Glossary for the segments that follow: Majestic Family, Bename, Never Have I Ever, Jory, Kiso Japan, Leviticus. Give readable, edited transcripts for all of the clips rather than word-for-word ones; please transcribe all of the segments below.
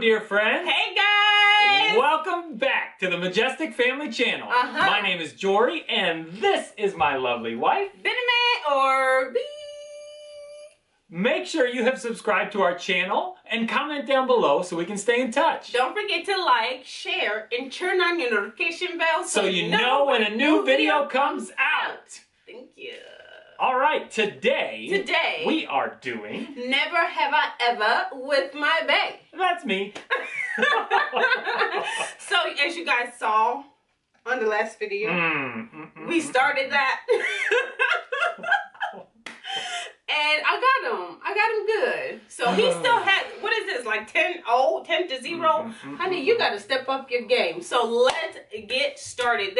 Hello, dear friends. Hey, guys. Welcome back to the Majestic Family channel. My name is Jory, and this is my lovely wife, Bename, or B. Make sure you have subscribed to our channel and comment down below so we can stay in touch. Don't forget to like, share, and turn on your notification bell so you know when a new video comes out. Thank you. All right, today we are doing Never Have I Ever with my bae. That's me. So as you guys saw on the last video, we started that. And I got him good. So he still has, what is this, like 10 to 0? Honey, you got to step up your game. So let's get started.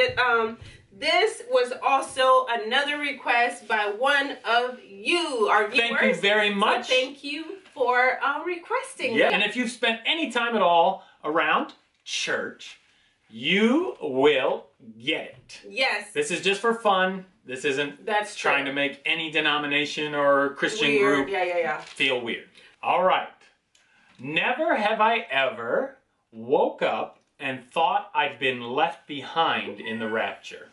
This was also another request by one of you, our viewers. Thank you very much. So thank you for requesting. Yeah, and if you've spent any time at all around church, you will get it. Yes. This is just for fun. This isn't trying to make any denomination or Christian group feel weird. All right. Never have I ever woke up and thought I'd been left behind in the rapture.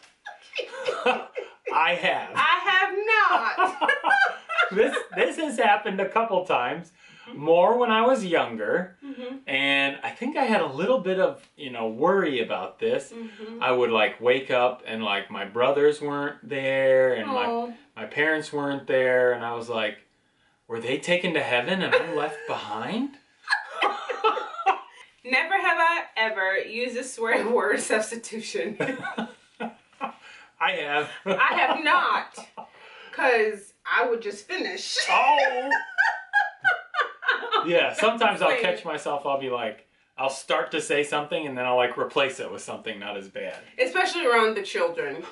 I have. I have not. This has happened a couple times, more when I was younger, and I think I had a little bit of, you know, worry about this. I would like wake up and like my brothers weren't there and my parents weren't there, and I was like, were they taken to heaven and I'm left behind? Never have I ever used a swear word substitution. I have. I have not. Because I would just finish. Oh! Yeah, sometimes I'll catch myself, I'll be like, I'll start to say something and then I'll like replace it with something not as bad. Especially around the children.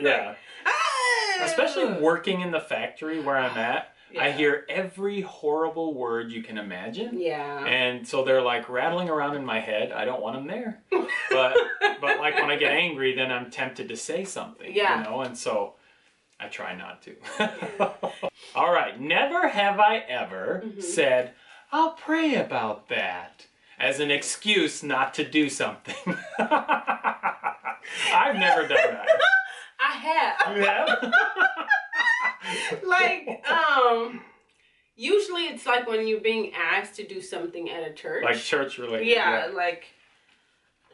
Yeah. Like, ah! Especially working in the factory where I'm at. Yeah. I hear every horrible word you can imagine. Yeah. And so they're like rattling around in my head. I don't want them there. But like when I get angry, then I'm tempted to say something. Yeah. You know, and so I try not to. All right. Never have I ever said, I'll pray about that as an excuse not to do something. I've never done that. I have. You have? Like, usually it's like when you're being asked to do something at a church. Like church related. Yeah, yeah. Like,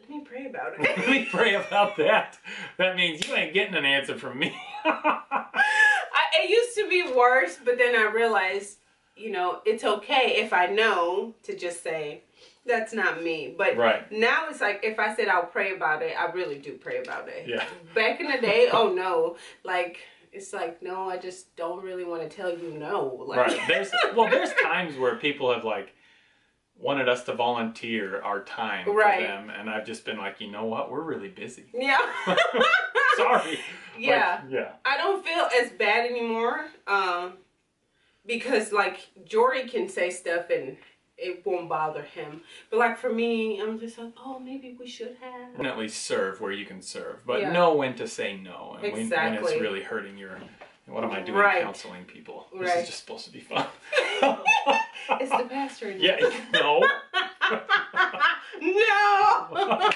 let me pray about it. Let me pray about that. That means you ain't getting an answer from me. It used to be worse, but then I realized, you know, it's okay if I know to just say, that's not me. But now it's like, if I said I'll pray about it, I really do pray about it. Yeah. Back in the day, oh no, like... It's like, no, I just don't really want to tell you no. Like. Right. There's times where people have, like, wanted us to volunteer our time for them. And I've just been like, you know what? We're really busy. Yeah. Sorry. Yeah. Like, yeah. I don't feel as bad anymore because, like, Jory can say stuff and it won't bother him. But, like, for me, I'm just like, oh, maybe we should have. Definitely serve where you can serve, but know when to say no. And when it's really hurting your, what am I doing counseling people? This is just supposed to be fun. It's the pastor. Yeah, no. No.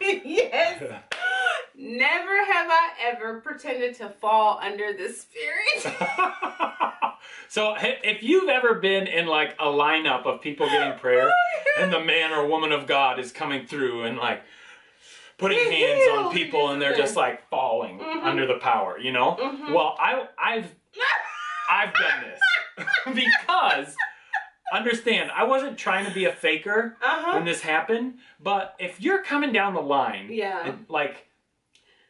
Yes. Never have I ever pretended to fall under the Spirit. So if you've ever been in like a lineup of people getting prayer and the man or woman of God is coming through and like putting hands on people and they're just like falling under the power, you know? Well, I've done this because understand, I wasn't trying to be a faker when this happened, but if you're coming down the line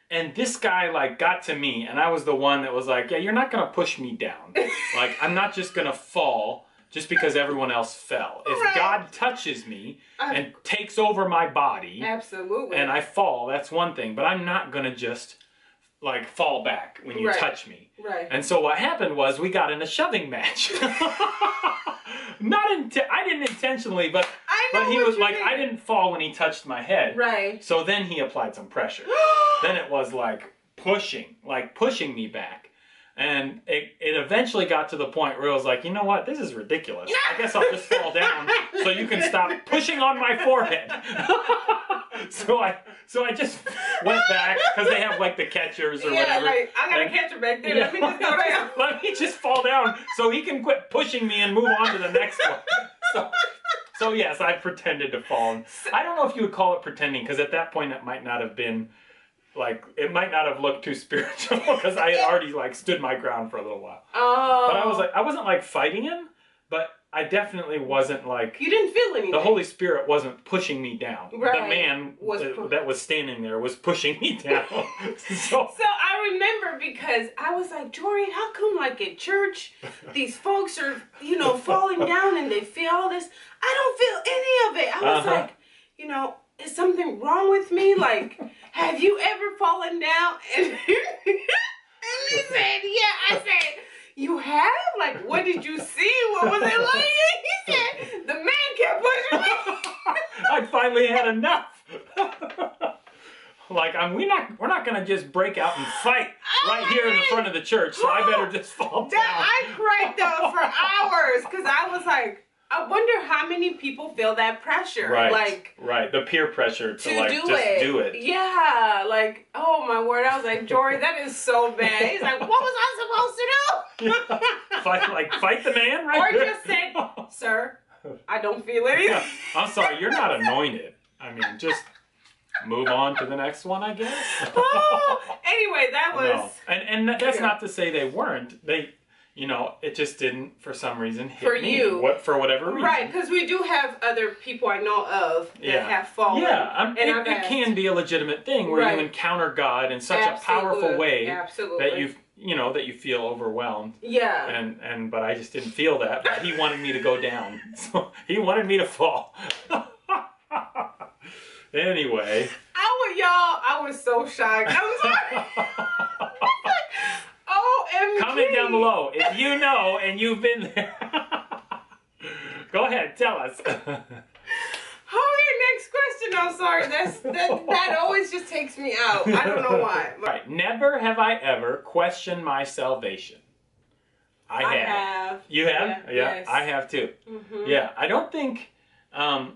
and this guy like got to me and I was the one that was like, yeah, you're not going to push me down. Like, I'm not just going to fall just because everyone else fell. If God touches me and takes over my body and I fall, that's one thing. But I'm not going to just like fall back when you touch me. Right. And so what happened was we got in a shoving match. I didn't intentionally, but he was like, I didn't fall when he touched my head. Right. So then he applied some pressure. Then it was like pushing me back. And it eventually got to the point where I was like, you know what, this is ridiculous. I guess I'll just fall down so you can stop pushing on my forehead. So I just went back, because they have like the catchers or whatever. Like, I got a catcher back there, let me just go down. Let me just fall down so he can quit pushing me and move on to the next one. So yes, I pretended to fall. I don't know if you would call it pretending, because at that point it might not have been... Like, it might not have looked too spiritual because I had already, like, stood my ground for a little while. Oh. But I was like, I wasn't, like, fighting him, but I definitely wasn't, like... You didn't feel anything. The Holy Spirit wasn't pushing me down. Right. The man that was standing there was pushing me down. So I remember, because I was like, Jory, how come, like, at church, these folks are, you know, falling down and they feel all this? I don't feel any of it. I was like, you know... Is something wrong with me? Like, have you ever fallen down? And he said, yeah. I said, you have? Like, what did you see? What was it like? He said, the man kept pushing me. I finally had enough. Like, we're not going to just break out and fight right here in the front of the church, so I better just fall down. I cried, though, for hours, because I was like, I wonder how many people feel that pressure. Right, like, right. The peer pressure to like, do just it. Do it. Yeah, like, oh my word. I was like, Jory, that is so bad. He's like, what was I supposed to do? Yeah. Fight the man right there. Or just said, sir, I don't feel anything. Yeah. I'm sorry, you're not anointed. I mean, just move on to the next one, I guess. Oh, anyway, that was... No. And that's not to say they weren't. They... You know, it just didn't, for some reason, hit me. For you. For whatever reason. Right, because we do have other people I know of that have fallen. Yeah, it can be a legitimate thing where you encounter God in such a powerful way that you feel overwhelmed. Yeah. But I just didn't feel that. But he wanted me to go down, so he wanted me to fall. Anyway. I was so shocked. I'm sorry. Comment down below if you know and you've been there. Go ahead, tell us. Oh, your next question. I'm sorry. That always just takes me out. I don't know why. All right. Never have I ever questioned my salvation. I have. You have? Yeah. Yes. I have too. Mm-hmm. Yeah. I don't think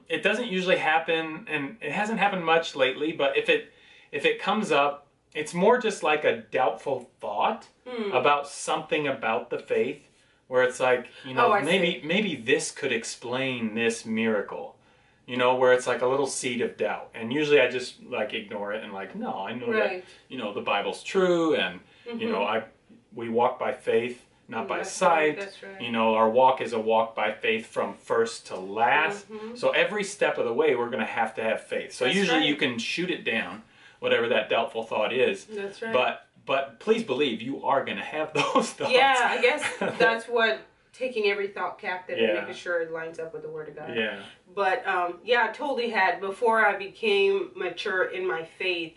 it doesn't usually happen, and it hasn't happened much lately. But if it comes up, it's more just like a doubtful thought about something about the faith, where it's like, you know, maybe this could explain this miracle, you know, where it's like a little seed of doubt. And usually I just like ignore it and like, no, I know that, you know, the Bible's true, and you know, we walk by faith, not by sight. That's right. You know, our walk is a walk by faith from first to last. So every step of the way, we're going to have faith. So usually you can shoot it down, whatever that doubtful thought is. That's right. But please believe you are going to have those thoughts. Yeah, I guess that's what taking every thought captive and making sure it lines up with the Word of God. Yeah. But yeah, I totally had, before I became mature in my faith,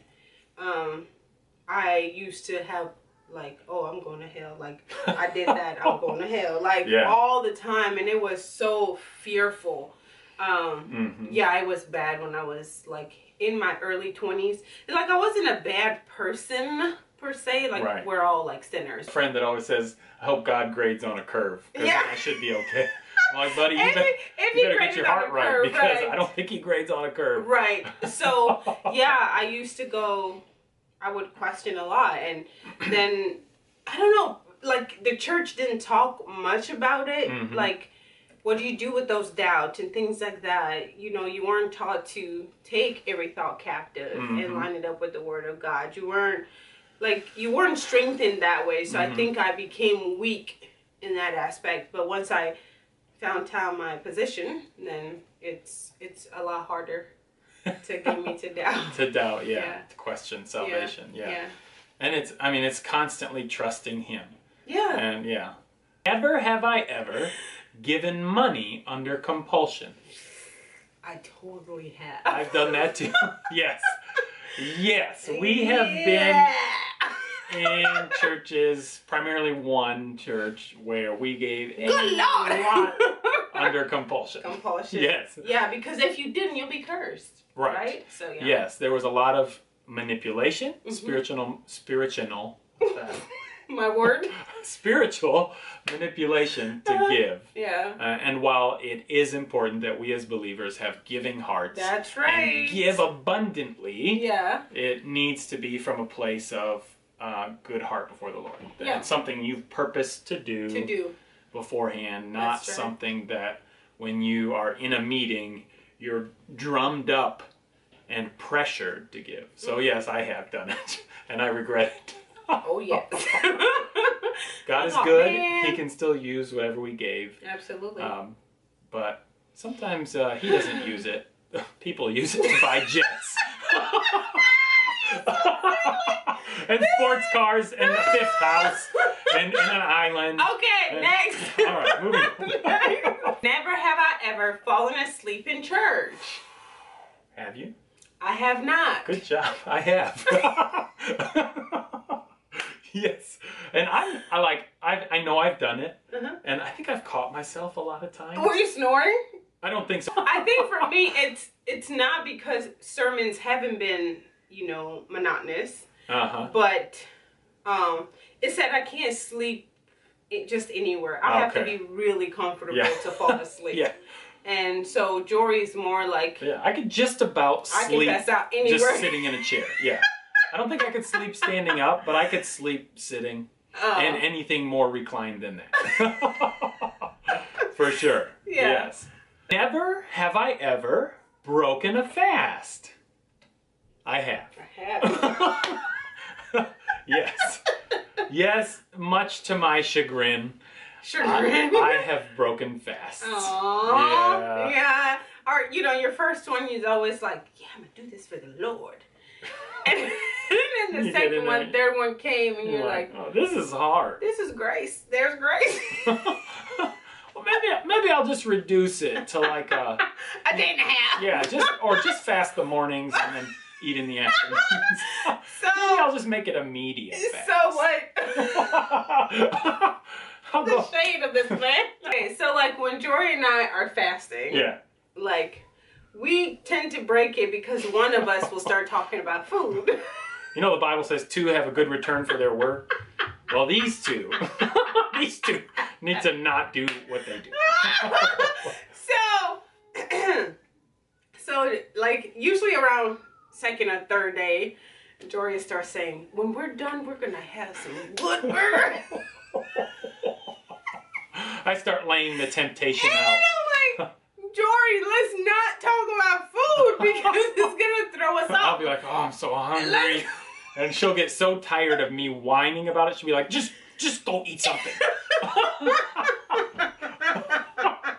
I used to have like, oh, I'm going to hell. Like, I did that, I'm going to hell. Like, all the time, and it was so fearful. Yeah, it was bad when I was like in my early 20s. And like, I wasn't a bad person per se, like we're all like sinners. A friend that always says, I hope God grades on a curve, because I should be okay. I'm like, buddy, you better get your heart right, because I don't think he grades on a curve. Right. So yeah, I used to go, I would question a lot, and then I don't know, like the church didn't talk much about it. Like, what do you do with those doubts and things like that? You know, you weren't taught to take every thought captive and line it up with the Word of God. You weren't strengthened that way. So I think I became weak in that aspect. But once I found out my position, then it's a lot harder to get me to doubt. To doubt, to question salvation, And it's constantly trusting Him. Yeah. And never have I ever given money under compulsion. I totally have. I've done that too. Yes. We have been in churches, primarily one church, where we gave a lot under compulsion. Yes. Yeah, because if you didn't, you'll be cursed. Right. So yeah. Yes, there was a lot of manipulation, spiritual my word. Spiritual manipulation to give. Yeah. And while it is important that we as believers have giving hearts. That's right. And give abundantly. Yeah. It needs to be from a place of good heart before the Lord. That yeah. It's something you've purposed to do. To do. Beforehand, not That's right. something that when you are in a meeting, you're drummed up and pressured to give. So yes, I have done it, and I regret it. Oh yes. God is good. Man. He can still use whatever we gave. Absolutely. But sometimes he doesn't use it. People use it to buy jets. And sports cars and the fifth house and an island. Okay, and, next. All right, moving on. Never have I ever fallen asleep in church. Have you? I have not. Good job. I have. Yes. And I know I've done it. Uh-huh. And I think I've caught myself a lot of times. Were you snoring? I don't think so. I think for me it's not because sermons haven't been, you know, monotonous. Uh-huh. But it's that I can't sleep just anywhere. I have to be really comfortable yeah. to fall asleep. Yeah. And so Jory's more like... Yeah, I could just about sleep I can pass out anywhere. Just sitting in a chair. Yeah. I don't think I could sleep standing up, but I could sleep sitting and anything more reclined than that. For sure. Yeah. Yes. Never have I ever broken a fast. I have. I have. Yes. Yes, much to my chagrin. I have broken fasts. Aww. Yeah. Yeah. Or, you know, your first one is always like, yeah, I'm going to do this for the Lord. And then the second one, third one came, and you're like, oh, this is hard. This is grace. There's grace. Well, maybe I'll just reduce it to like a day and a half. Yeah, just fast the mornings and then eat in the afternoon. So maybe I'll just make it immediate. Fast. So what? The shade of this man. Okay, so like when Jory and I are fasting, yeah, like we tend to break it because one of us will start talking about food. You know, the Bible says two have a good return for their work. Well, these two need to not do what they do. So like usually around second or third day, Jory starts saying, when we're done, we're gonna have some good burgers. I start laying the temptation out. I'm like, Jory, let's not talk about food because it's gonna throw us off. I'll be like, oh, I'm so hungry. And she'll get so tired of me whining about it, she'll be like, just go eat something.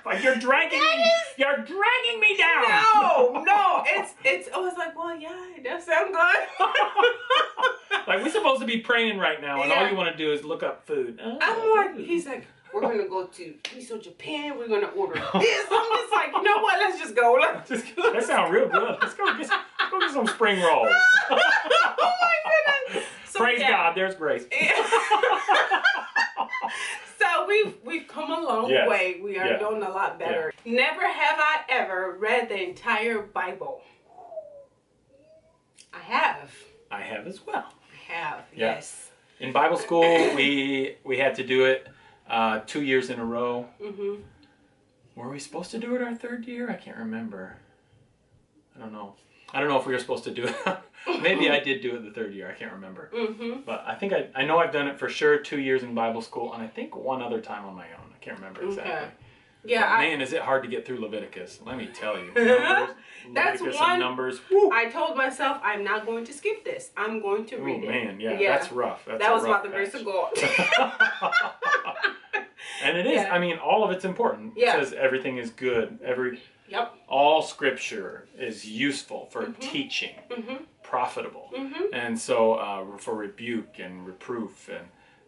Like you're dragging me down. No, it's I was like, well, yeah, it does sound good. Like we're supposed to be praying right now, and yeah. all you want to do is look up food. Oh, I'm like, he's like, we're gonna go to Kiso Japan. We're gonna order this. I'm just like, you know what? Let's just go. That sounds real good. Let's go get some spring rolls. Oh my goodness! So, praise yeah. God. There's grace. Yeah. So we've come a long yes. way. We are yeah. doing a lot better. Yeah. Never have I ever read the entire Bible. I have. I have as well. I have. Yeah. Yes. In Bible school, we had to do it. 2 years in a row. Mm-hmm. Were we supposed to do it our third year? I can't remember. I don't know if we were supposed to do it. Maybe I did do it the third year. I can't remember. Mm-hmm. But I think I know I've done it for sure 2 years in Bible school, and I think one other time on my own. I can't remember exactly. Okay. Yeah. But man, is it hard to get through Leviticus. Let me tell you. Numbers, that's Leviticus one. And Numbers. Woo. I told myself I'm not going to skip this. I'm going to read it. Oh man, yeah, that's rough. That was about the grace of God. And it is. Yeah. I mean, all of it's important. Yeah. It says everything is good. Yep. All Scripture is useful for mm-hmm. teaching, mm-hmm. profitable, mm-hmm. and so for rebuke and reproof,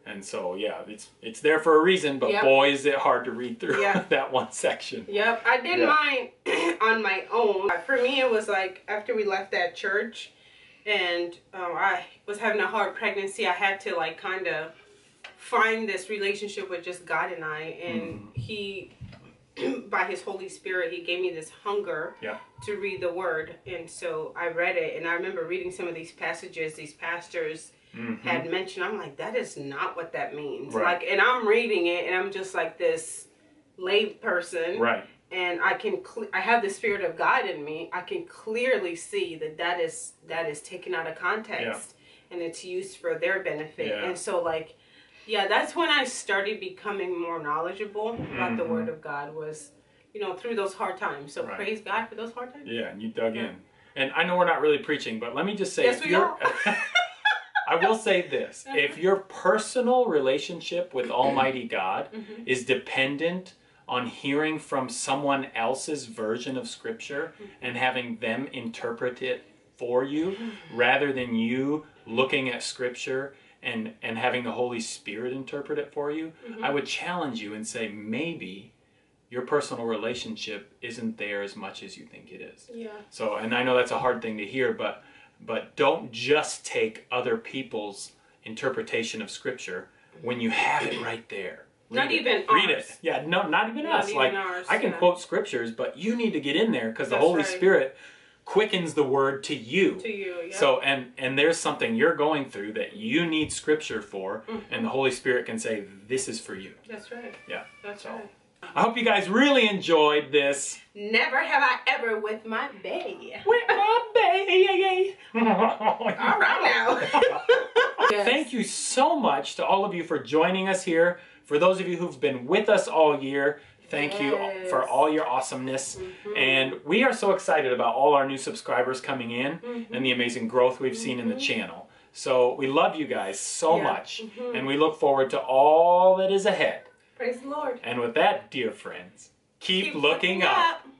and so yeah, it's there for a reason. But yep. boy, is it hard to read through yep. that one section. Yep, I did yeah. mine on my own. For me, it was like after we left that church, and I was having a hard pregnancy. I had to like kind of find this relationship with just God and I, and He. By His Holy Spirit, He gave me this hunger yeah. to read the Word, and so I read it. And I remember reading some of these passages, these pastors mm-hmm. had mentioned, I'm like, that is not what that means. Right. Like, and I'm reading it, and I'm just like this lay person. Right. And I have the Spirit of God in me. I can clearly see that that is taken out of context, yeah. and it's used for their benefit. Yeah. And so, like, yeah, that's when I started becoming more knowledgeable mm-hmm. about the Word of God, was, you know, through those hard times. So right. praise God for those hard times. Yeah, and you dug yeah. in. And I know we're not really preaching, but let me just say, yes, if you're, I will say this: if your personal relationship with Almighty God mm-hmm. is dependent on hearing from someone else's version of Scripture and having them interpret it for you, rather than you looking at Scripture and having the Holy Spirit interpret it for you, mm-hmm. I would challenge you and say, maybe your personal relationship isn't there as much as you think it is. Yeah. So, and I know that's a hard thing to hear, but don't just take other people's interpretation of Scripture when you have it right there. Read it. Yeah, no, not even us. Like, I can quote scriptures, but you need to get in there, because the Holy Spirit quickens the word to you. To you, yeah. So, and there's something you're going through that you need Scripture for, mm-hmm. and the Holy Spirit can say, this is for you. That's right. Yeah. That's right. I hope you guys really enjoyed this. Never have I ever with my bae. With my bae. All right now. Yes. Thank you so much to all of you for joining us here. For those of you who've been with us all year, thank yes. you for all your awesomeness. Mm-hmm. And we are so excited about all our new subscribers coming in mm-hmm. and the amazing growth we've mm-hmm. seen in the channel. So we love you guys so yeah. much. Mm-hmm. And we look forward to all that is ahead. Praise the Lord. And with that, dear friends, keep looking up.